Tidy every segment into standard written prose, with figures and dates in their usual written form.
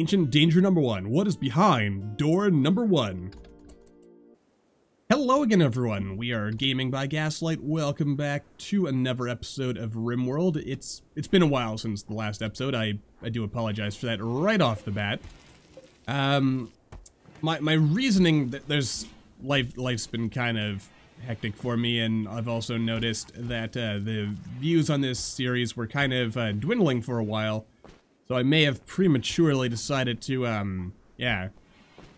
Ancient danger number one. What is behind door number one? Hello again, everyone. We are Gaming by Gaslight. Welcome back to another episode of RimWorld. It's been a while since the last episode. I do apologize for that right off the bat. My reasoning that there's life's been kind of hectic for me, and I've also noticed that the views on this series were kind of dwindling for a while. So I may have prematurely decided to, yeah,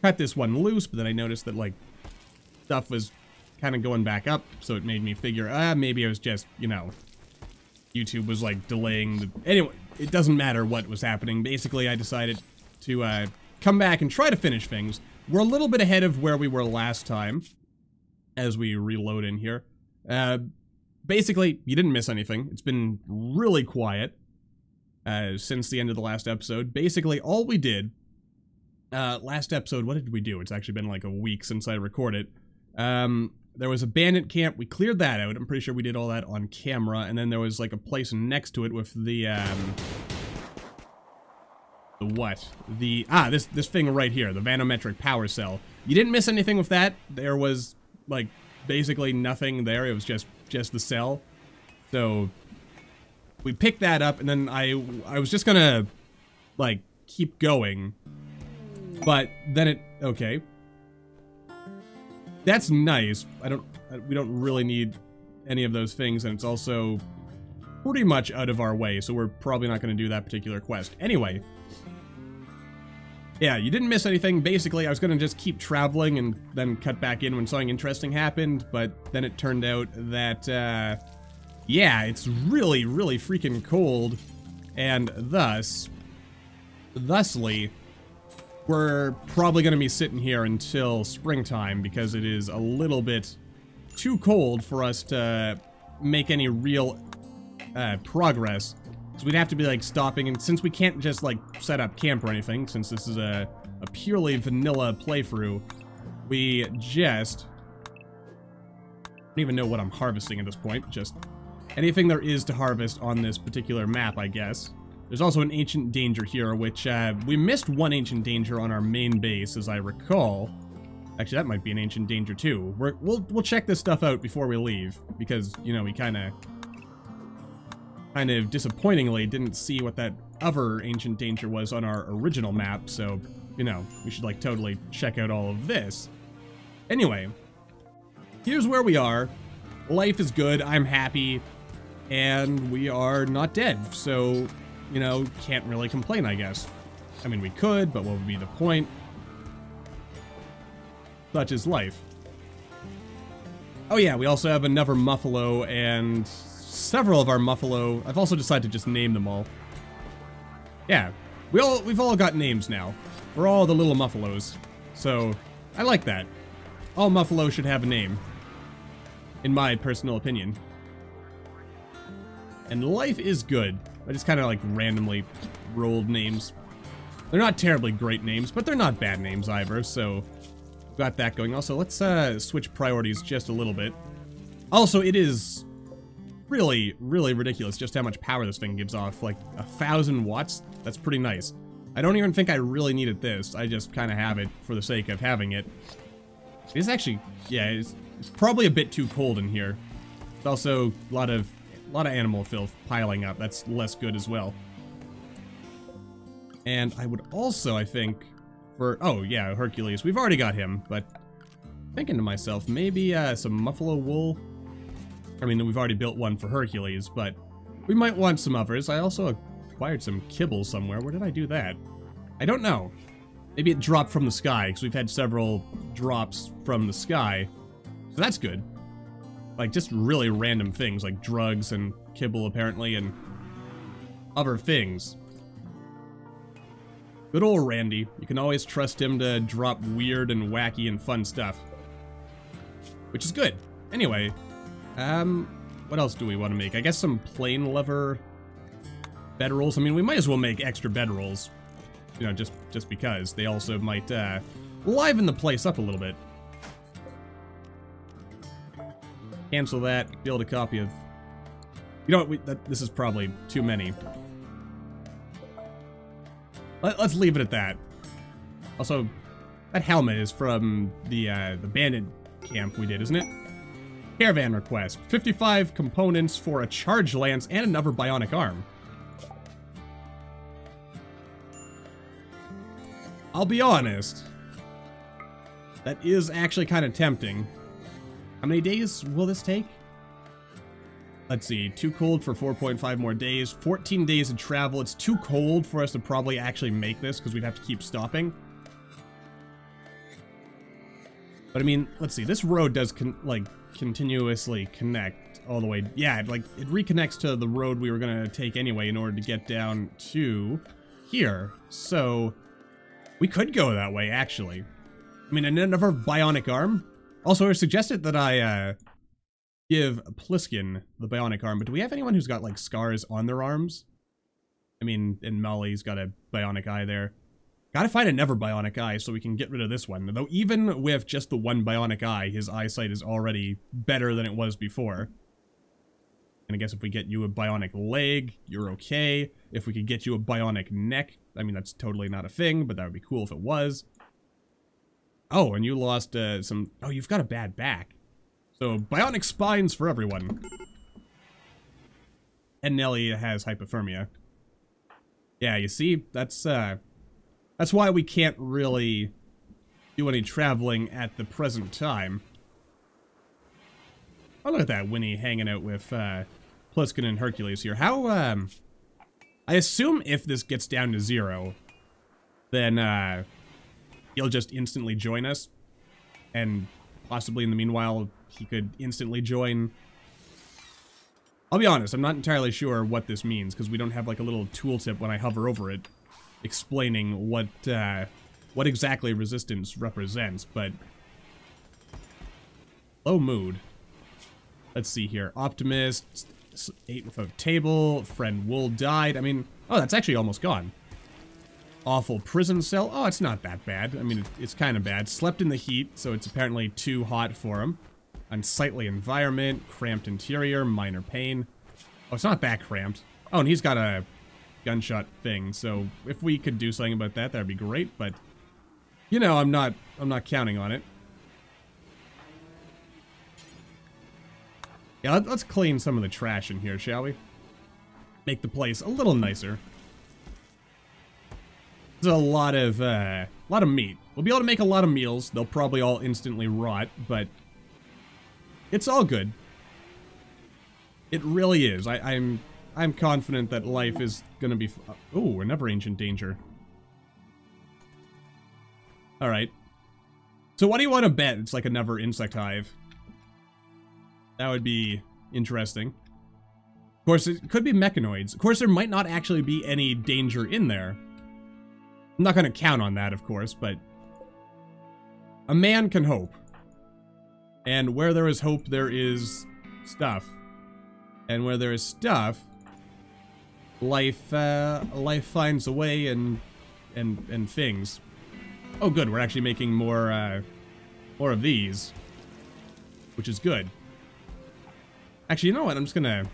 cut this one loose, but then I noticed that, like, stuff was kind of going back up, so it made me figure, maybe I was just, you know, YouTube was, like, delaying the... Anyway, it doesn't matter what was happening. Basically, I decided to, come back and try to finish things. We're a little bit ahead of where we were last time, as we reload in here. Basically, you didn't miss anything. It's been really quiet. Since the end of the last episode. Basically, all we did... last episode, what did we do? It's actually been like a week since I recorded. There was a bandit camp. We cleared that out. I'm pretty sure we did all that on camera. And then there was like a place next to it with the... the what? The... Ah, this thing right here. The vanometric power cell. You didn't miss anything with that. There was, like, basically nothing there. It was just the cell. So... we picked that up, and then I was just gonna, like, keep going, but then it, okay. That's nice. We don't really need any of those things, and it's also pretty much out of our way, so we're probably not gonna do that particular quest. Anyway, yeah, you didn't miss anything. Basically, I was gonna just keep traveling and then cut back in when something interesting happened, but then it turned out that, yeah, it's really, really freaking cold, and thusly, we're probably going to be sitting here until springtime, because it is a little bit too cold for us to make any real progress. So we'd have to be, like, stopping, and since we can't just, like, set up camp or anything, since this is a purely vanilla playthrough, we just... I don't even know what I'm harvesting at this point, just... anything there is to harvest on this particular map, I guess. There's also an ancient danger here, which, we missed one ancient danger on our main base, as I recall. Actually, that might be an ancient danger, too. We'll check this stuff out before we leave, because, you know, we kind of disappointingly didn't see what that other ancient danger was on our original map, so, you know, we should, like, totally check out all of this. Anyway, here's where we are. Life is good, I'm happy. And we are not dead, so, you know, can't really complain, I guess. I mean, we could, but what would be the point? Such is life. Oh yeah, we also have another muffalo, and several of our muffalo. I've also decided to just name them all. Yeah, we've all got names now. We're all the little muffalos, so I like that. All muffalo should have a name, in my personal opinion. And life is good. I just kind of, like, randomly rolled names. They're not terribly great names, but they're not bad names either, so... got that going. Also, let's switch priorities just a little bit. Also, it is really, really ridiculous just how much power this thing gives off. Like, 1,000 watts? That's pretty nice. I don't even think I really needed this. I just kind of have it for the sake of having it. It's actually... yeah, it's probably a bit too cold in here. It's also a lot of... animal filth piling up. That's less good as well. And I would also, I think, for... oh, yeah, Hercules. We've already got him, but... thinking to myself, maybe some muffalo wool? I mean, we've already built one for Hercules, but... we might want some others. I also acquired some kibble somewhere. Where did I do that? I don't know. Maybe it dropped from the sky, because we've had several drops from the sky. So that's good. Like, just really random things, like drugs and kibble, apparently, and other things. Good old Randy. You can always trust him to drop weird and wacky and fun stuff. Which is good. Anyway, what else do we want to make? I guess some plain leather bedrolls. I mean, we might as well make extra bedrolls. You know, just because. They also might, liven the place up a little bit. Cancel that, build a copy of... you know what, this is probably too many. Let's leave it at that. Also, that helmet is from the bandit camp we did, isn't it? Caravan request. 55 components for a charge lance and another bionic arm. I'll be honest. That is actually kind of tempting. How many days will this take? Let's see. Too cold for 4.5 more days. 14 days of travel. It's too cold for us to probably actually make this because we'd have to keep stopping. But I mean, let's see. This road does continuously connect all the way. Yeah, it reconnects to the road we were gonna take anyway in order to get down to here. So we could go that way actually. I mean, another bionic arm. Also, I suggested that I give Pliskin the bionic arm, but do we have anyone who's got like scars on their arms? I mean, and Molly's got a bionic eye there. Gotta find another bionic eye so we can get rid of this one. Though even with just the one bionic eye, his eyesight is already better than it was before. And I guess if we get you a bionic leg, you're okay. If we could get you a bionic neck, I mean, that's totally not a thing, but that would be cool if it was. Oh, and you lost some... Oh, you've got a bad back. So, bionic spines for everyone. And Nelly has hypothermia. Yeah, you see? That's why we can't really do any traveling at the present time. Oh, look at that, Winnie hanging out with Pliskin and Hercules here. How, I assume if this gets down to 0, then he'll just instantly join us. And possibly in the meanwhile, he could instantly join. I'll be honest, I'm not entirely sure what this means, because we don't have like a little tooltip when I hover over it explaining what exactly resistance represents, but low mood. Let's see here. Optimist ate with a table. Friend Wool died. I mean, oh, that's actually almost gone. Awful prison cell. Oh, it's not that bad. I mean, it's kind of bad. Slept in the heat, so it's apparently too hot for him. Unsightly environment, cramped interior, minor pain. Oh, it's not that cramped. Oh, and he's got a gunshot thing, so if we could do something about that, that'd be great, but you know, I'm not counting on it. Yeah, let's clean some of the trash in here, shall we? Make the place a little nicer. There's a lot of meat. We'll be able to make a lot of meals. They'll probably all instantly rot, but it's all good. It really is. I'm confident that life is gonna be... Ooh, another ancient danger. Alright. So what do you want to bet? It's like another insect hive. That would be interesting. Of course, it could be mechanoids. Of course, there might not actually be any danger in there. I'm not gonna count on that, of course, but... a man can hope. And where there is hope, there is stuff. And where there is stuff... life finds a way and things. Oh, good. We're actually making more of these, which is good. Actually, you know what? I'm just gonna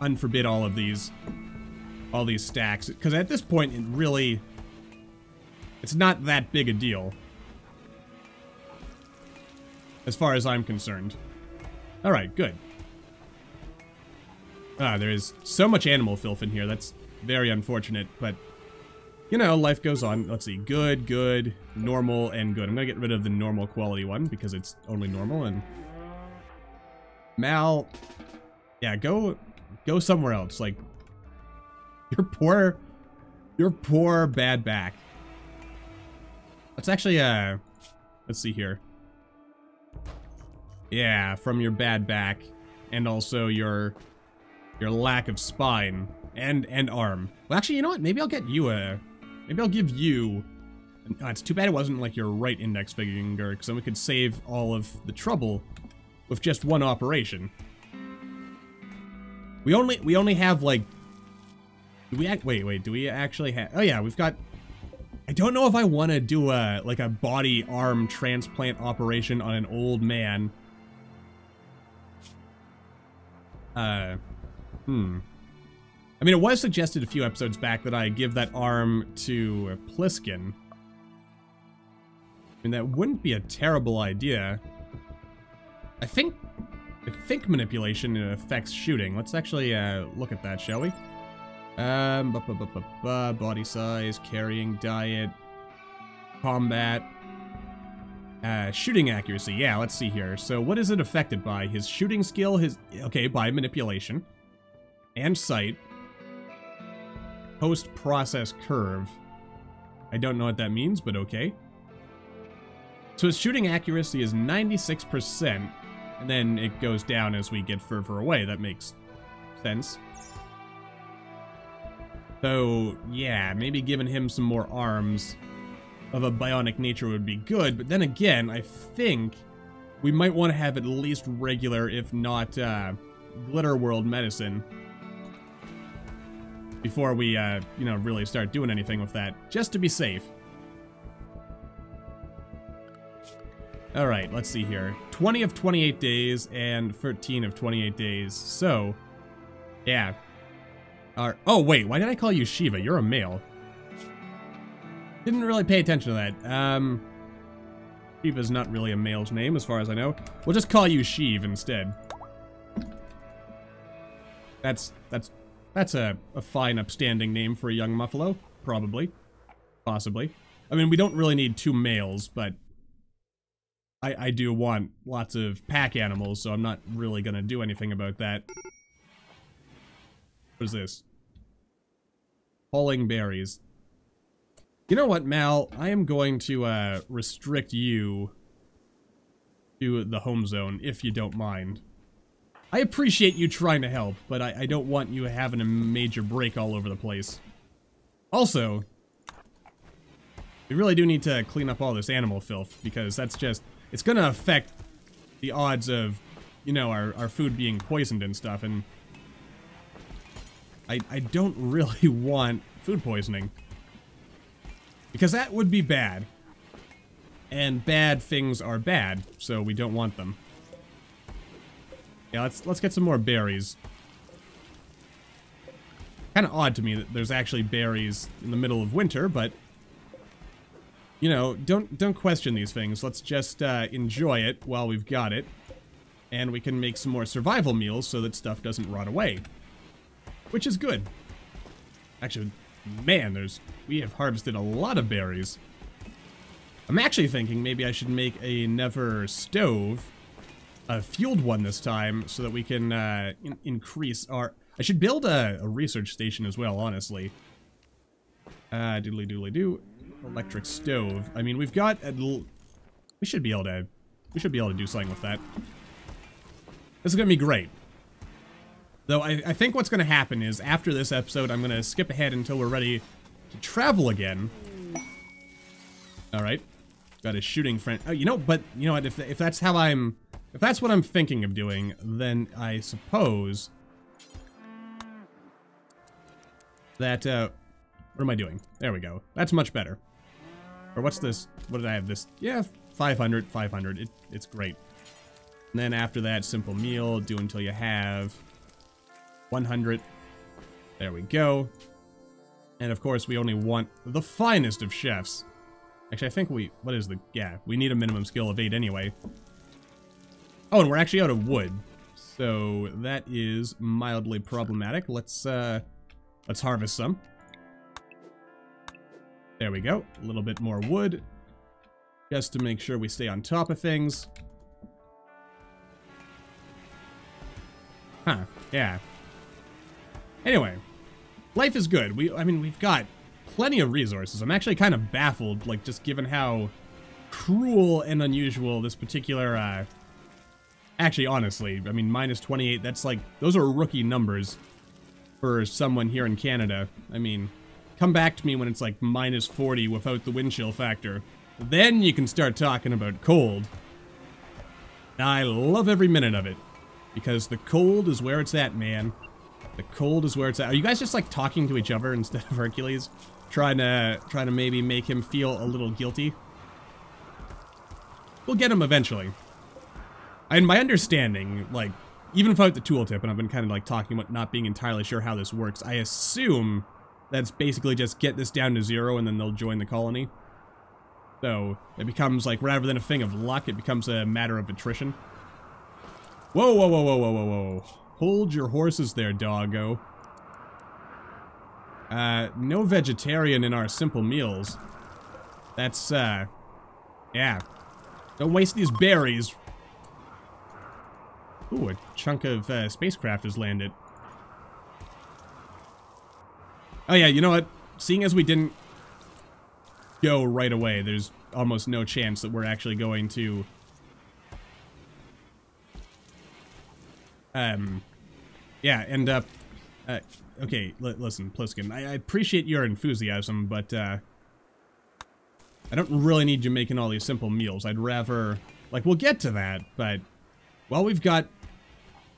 unforbid all these stacks, because at this point, it's not that big a deal, as far as I'm concerned. All right, good. Ah, there is so much animal filth in here. That's very unfortunate, but, you know, life goes on. Let's see. Good, good, normal, and good. I'm going to get rid of the normal quality one because it's only normal, and... Mal... Yeah, go somewhere else. Like, your poor bad back. Let's actually, let's see here. Yeah, from your bad back, and also your lack of spine and arm. Well, actually, you know what? Maybe I'll get you a... Maybe I'll give you... Oh, it's too bad it wasn't like your right index finger, because then we could save all of the trouble with just one operation. We only have like... Do we act? Wait. Do we actually have? Oh yeah, we've got... I don't know if I want to do a body arm transplant operation on an old man. I I mean, it was suggested a few episodes back that I give that arm to Pliskin. I mean, that wouldn't be a terrible idea. I think manipulation affects shooting. Let's actually look at that, shall we? Body size, carrying diet, combat, shooting accuracy. Yeah, let's see here. So what is it affected by? His shooting skill, okay, by manipulation and sight. Post-process curve. I don't know what that means, but okay. So his shooting accuracy is 96%, and then it goes down as we get further away. That makes sense. So, yeah, maybe giving him some more arms of a bionic nature would be good. But then again, I think we might want to have at least regular, if not Glitter World medicine before we, you know, really start doing anything with that, just to be safe. All right, let's see here. 20 of 28 days and 13 of 28 days. So, yeah. Oh, wait, why did I call you Shiva? You're a male. Didn't really pay attention to that. Shiva's not really a male's name, as far as I know. We'll just call you Shiv instead. That's a fine, upstanding name for a young Muffalo. Probably. Possibly. I mean, we don't really need two males, but I do want lots of pack animals, so I'm not really gonna do anything about that. What is this? Pulling berries. You know what, Mal? I am going to restrict you to the home zone, if you don't mind. I appreciate you trying to help, but I don't want you having a major break all over the place. Also, we really do need to clean up all this animal filth, because that's just... It's gonna affect the odds of, you know, our food being poisoned and stuff, and... I don't really want food poisoning, because that would be bad, and bad things are bad, so we don't want them. Yeah, let's get some more berries. Kind of odd to me that there's actually berries in the middle of winter, but you know, don't question these things. Let's just enjoy it while we've got it, and we can make some more survival meals so that stuff doesn't rot away. Which is good. Actually, man, we have harvested a lot of berries. I'm actually thinking maybe I should make another stove, a fueled one this time, so that we can increase our... I should build a research station as well, honestly. Doodly doodly doo. Electric stove. I mean, we've got a little... We should be able to do something with that. This is gonna be great. Though I think what's going to happen is, after this episode, I'm going to skip ahead until we're ready to travel again. Alright. Got a shooting friend. Oh, you know, but, you know what, if that's how I'm... If that's what I'm thinking of doing, then I suppose... That, What am I doing? There we go. That's much better. Or what's this? What did I have this? Yeah, 500, 500. It's great. And then after that, simple meal. Do until you have... 100. There we go. And of course, we only want the finest of chefs. Actually, I think we... What is the... Yeah, we need a minimum skill of 8 anyway. Oh, and we're actually out of wood. So that is mildly problematic. Let's harvest some. There we go. A little bit more wood. Just to make sure we stay on top of things. Huh. Yeah. Anyway, life is good. I mean, we've got plenty of resources. I'm actually kind of baffled, like, just given how cruel and unusual this particular, actually, honestly, I mean, minus 28, that's like, those are rookie numbers for someone here in Canada. I mean, come back to me when it's like minus 40 without the wind chill factor. Then you can start talking about cold. I love every minute of it, because the cold is where it's at, man. The cold is where it's at. Are you guys just like talking to each other instead of Hercules? Trying to maybe make him feel a little guilty? We'll get him eventually. In my understanding, like, even without the tooltip, and I've been kind of like talking about not being entirely sure how this works, I assume that's basically just get this down to zero and then they'll join the colony. So it becomes like, rather than a thing of luck, it becomes a matter of attrition. Whoa, whoa, whoa, whoa, whoa, whoa, whoa. Hold your horses there, doggo. No vegetarian in our simple meals. That's, yeah. Don't waste these berries. Ooh, a chunk of spacecraft has landed. Oh yeah, you know what? Seeing as we didn't go right away, there's almost no chance that we're actually going to yeah, end up okay, listen, Pliskin, I appreciate your enthusiasm, but I don't really need you making all these simple meals. I'd rather, like, we'll get to that, but while we've got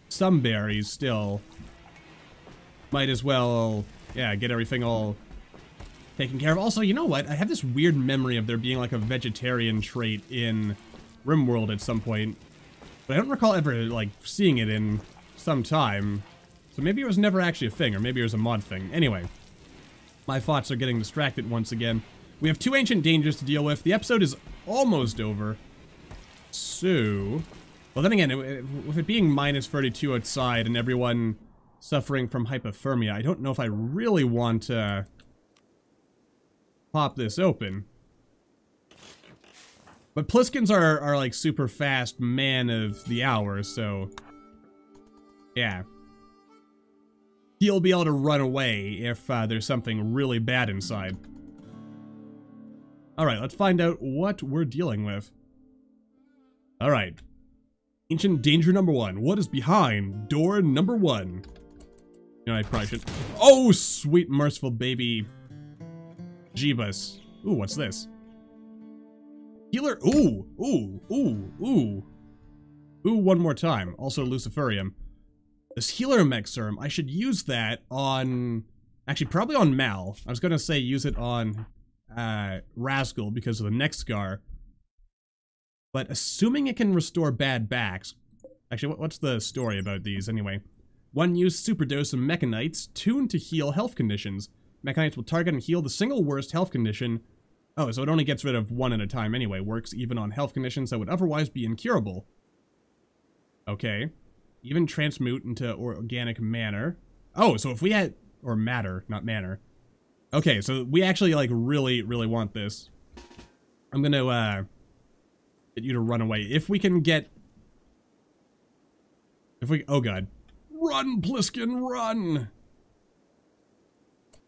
some berries still, might as well, yeah, get everything all taken care of. Also, you know what? I have this weird memory of there being, like, a vegetarian trait in RimWorld at some point, but I don't recall ever, like, seeing it in some time, so maybe it was never actually a thing, or maybe it was a mod thing. Anyway, my thoughts are getting distracted once again. We have two ancient dangers to deal with. The episode is almost over. So, well, then again, with it being minus 32 outside and everyone suffering from hypothermia, I don't know if I really want to pop this open. But Pliskin's are like super fast man of the hour, so yeah. He'll be able to run away if there's something really bad inside. Alright, let's find out what we're dealing with. Alright. Ancient danger number one. What is behind door number one? You know, I probably should... Oh, sweet merciful baby Jeebus. Ooh, what's this? Healer... Ooh, ooh, ooh, ooh. Ooh, one more time. Also Luciferium. This healer mech serum, I should use that on... Actually, probably on Mal. I was going to say use it on... Rascal because of the neck scar, but assuming it can restore bad backs. Actually, what's the story about these anyway? One use superdose of mechanites tuned to heal health conditions. Mechanites will target and heal the single worst health condition. Oh, so it only gets rid of one at a time anyway. Works even on health conditions that would otherwise be incurable. Okay, even transmute into organic manner. Oh, so if we had, or matter, not manner. Okay, so we actually, like, really, really want this. I'm gonna, get you to run away. If we can get... If we... Oh, God. Run, Pliskin, run!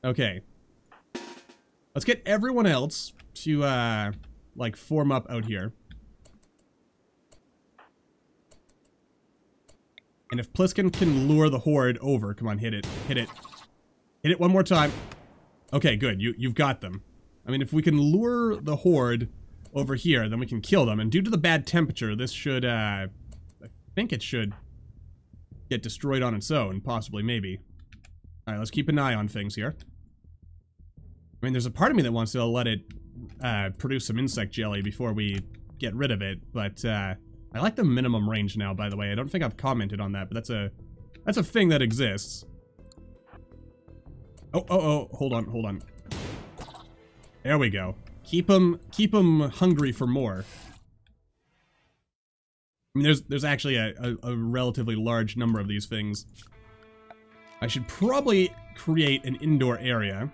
Okay. Let's get everyone else to, like, form up out here. And if Pliskin can lure the horde over... Come on, hit it. Hit it. Hit it one more time. Okay, good. You've got them. I mean, if we can lure the horde over here, then we can kill them. And due to the bad temperature, this should, I think it should get destroyed on its own. Possibly, maybe. Alright, let's keep an eye on things here. I mean, there's a part of me that wants to let it produce some insect jelly before we get rid of it. But, I like the minimum range now, by the way. I don't think I've commented on that, but that's a thing that exists. Oh, oh, oh, hold on, hold on. There we go. Keep 'em hungry for more. I mean, there's actually a relatively large number of these things. I should probably create an indoor area.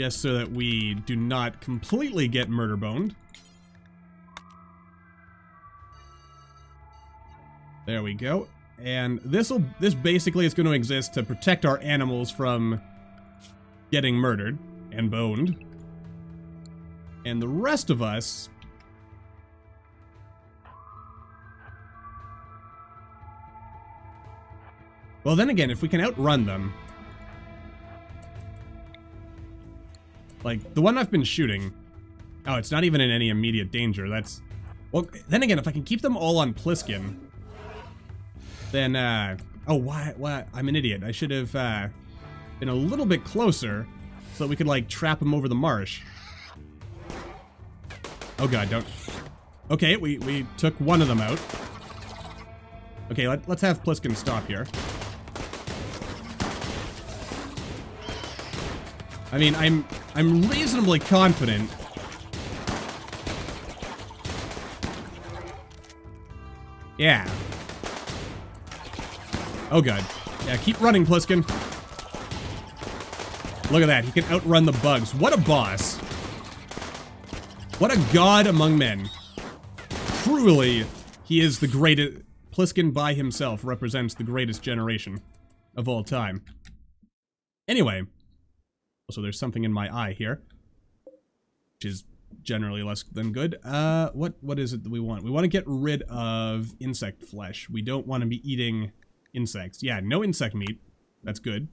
Just so that we do not completely get murder-boned. There we go. And this basically is going to exist to protect our animals from getting murdered and boned. And the rest of us... Well, then again, if we can outrun them... Like, the one I've been shooting... Oh, it's not even in any immediate danger. That's... Well, then again, if I can keep them all on Pliskin... Then, oh, why, I'm an idiot. I should have, been a little bit closer so that we could, like, trap him over the marsh. Oh, God, don't. Okay, we took one of them out. Okay, let's have Pliskin stop here. I mean, I'm reasonably confident. Yeah. Oh, God. Yeah, keep running, Pliskin. Look at that. He can outrun the bugs. What a boss. What a god among men. Truly, he is the greatest. Pliskin by himself represents the greatest generation of all time. Anyway. Also, there's something in my eye here, which is generally less than good. What is it that we want? We want to get rid of insect flesh. We don't want to be eating insects. Yeah, no insect meat. That's good.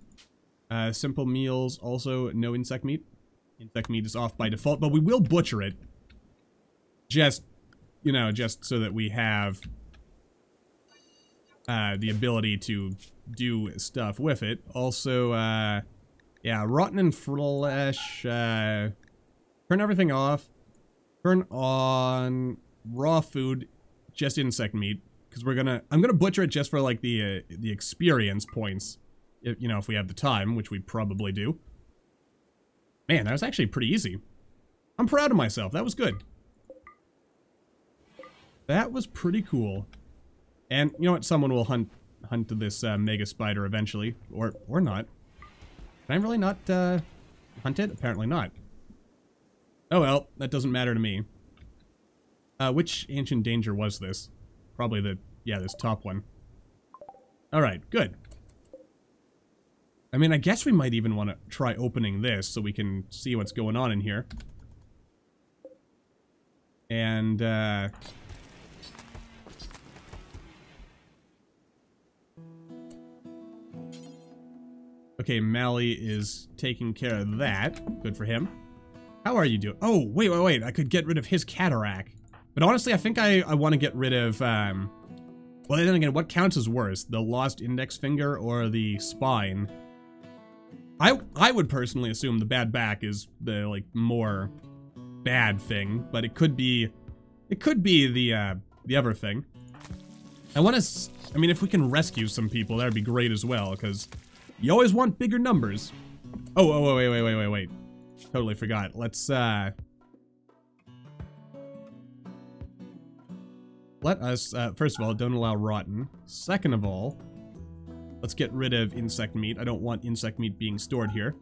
Simple meals, also no insect meat. Insect meat is off by default, but we will butcher it. Just, you know, just so that we have the ability to do stuff with it. Also, yeah, rotten and flesh, turn everything off, turn on raw food, just insect meat, because we're gonna, I'm gonna butcher it just for, like, the experience points, you know, if we have the time, which we probably do. Man, that was actually pretty easy. I'm proud of myself, that was good. That was pretty cool. And, you know what, someone will hunt this mega spider eventually, or not. Can I really not, hunt it? Apparently not. Oh well, that doesn't matter to me. Which ancient danger was this? Probably the, yeah, this top one. Alright, good. I mean, I guess we might even want to try opening this so we can see what's going on in here. And, okay, Mally is taking care of that. Good for him. How are you doing? Oh, wait. I could get rid of his cataract. But honestly, I think I want to get rid of, well, then again, what counts as worse? The lost index finger or the spine? I would personally assume the bad back is the, like, more bad thing. But it could be the other thing. I mean, if we can rescue some people, that would be great as well, because you always want bigger numbers. Oh, wait. Totally forgot. Let us, first of all, don't allow rotten. Second of all, let's get rid of insect meat. I don't want insect meat being stored here.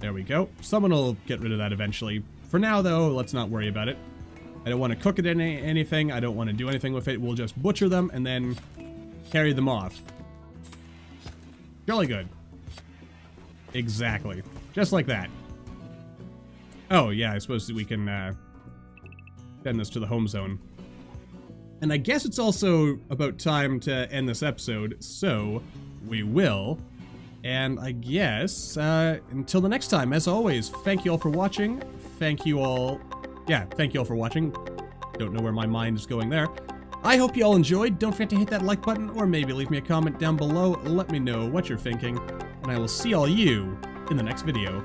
There we go. Someone will get rid of that eventually. For now, though, let's not worry about it. I don't want to cook it in anything. I don't want to do anything with it. We'll just butcher them and then carry them off. Jolly good. Exactly. Just like that. Oh, yeah, I suppose we can send this to the home zone. And I guess it's also about time to end this episode, so we will. And I guess until the next time, as always, thank you all for watching. Thank you all. Yeah, thank you all for watching. Don't know where my mind is going there. I hope you all enjoyed. Don't forget to hit that like button, or maybe leave me a comment down below. Let me know what you're thinking, and I will see all you in the next video.